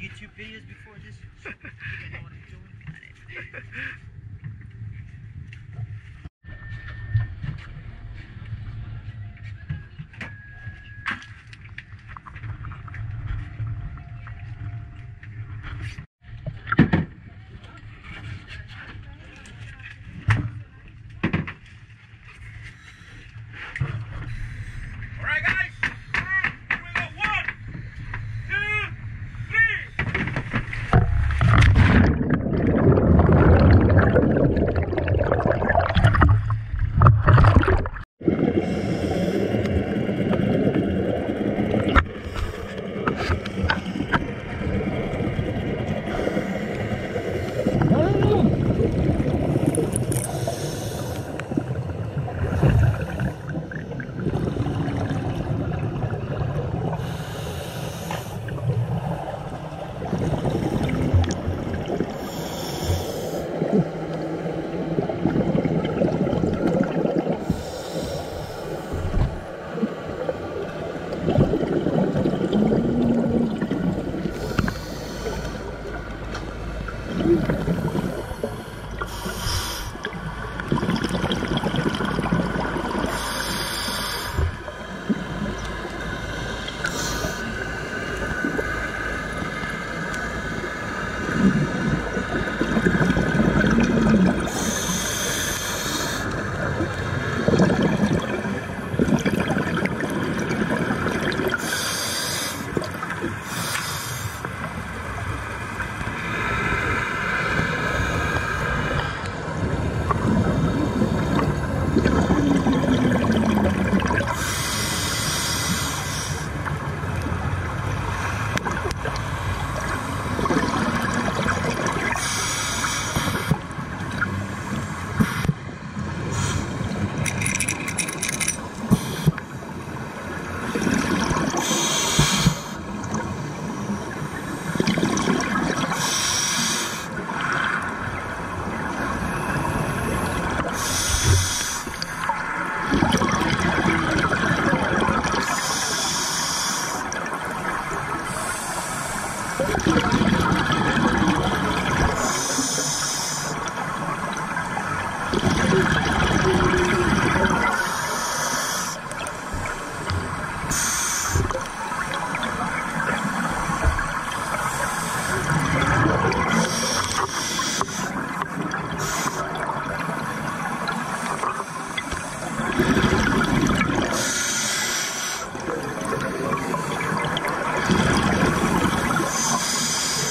YouTube videos before this? I think I know what I'm doing. Got it.